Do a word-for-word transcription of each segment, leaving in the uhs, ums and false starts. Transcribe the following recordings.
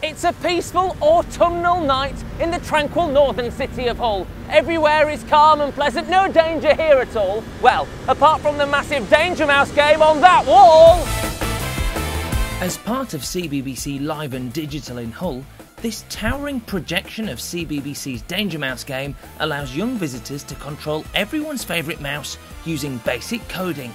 It's a peaceful autumnal night in the tranquil northern city of Hull. Everywhere is calm and pleasant, no danger here at all. Well, apart from the massive Danger Mouse game on that wall! As part of C B B C Live and Digital in Hull, this towering projection of C B B C's Danger Mouse game allows young visitors to control everyone's favourite mouse using basic coding.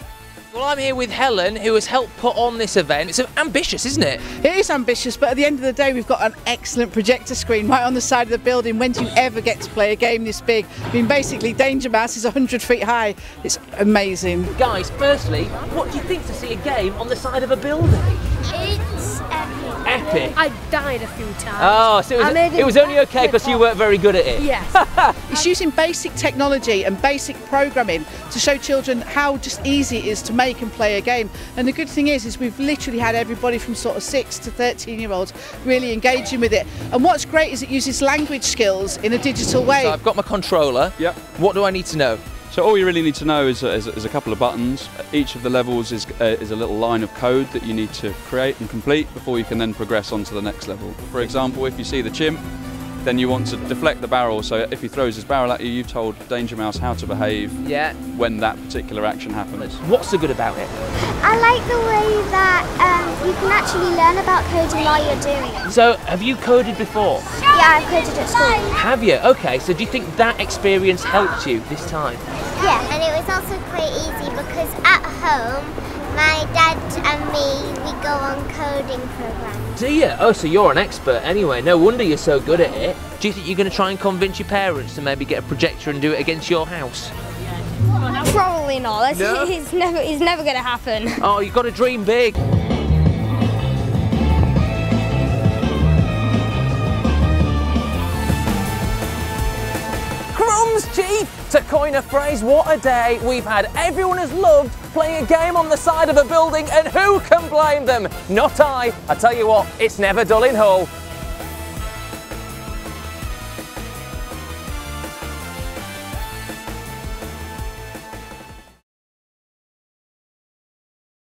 Well, I'm here with Helen, who has helped put on this event. It's ambitious, isn't it? It is ambitious, but at the end of the day, we've got an excellent projector screen right on the side of the building. When do you ever get to play a game this big? I mean, basically, Danger Mouse is one hundred feet high. It's amazing. Guys, firstly, what do you think to see a game on the side of a building? It's epic. Epic? I died a few times. Oh, so it was, it it was only okay because you weren't very good at it? Yes. It's using basic technology and basic programming to show children how just easy it is to make and play a game. And the good thing is is we've literally had everybody from sort of six to thirteen year olds really engaging with it. And what's great is it uses language skills in a digital way. So I've got my controller. Yep. What do I need to know? So all you really need to know is, is, is a couple of buttons. Each of the levels is, uh, is a little line of code that you need to create and complete before you can then progress on to the next level. For example, if you see the chimp, then you want to deflect the barrel, so if he throws his barrel at you, you've told Danger Mouse how to behave yeah. when that particular action happens. What's so good about it? I like the way that um, you can actually learn about coding while you're doing it. So, have you coded before? Yeah, I've coded at school. Have you? Okay, so do you think that experience helped you this time? Yeah, and it was also quite easy because at home, my dad and me, we go on coding programs. Do you? Oh, so you're an expert anyway. No wonder you're so good at it. Do you think you're going to try and convince your parents to maybe get a projector and do it against your house? Probably not. That's, no? It's never, it's never going to happen. Oh, you've got to dream big. Chief, to coin a phrase, what a day we've had. Everyone has loved playing a game on the side of a building, and who can blame them? Not I. I tell you what, it's never dull in Hull.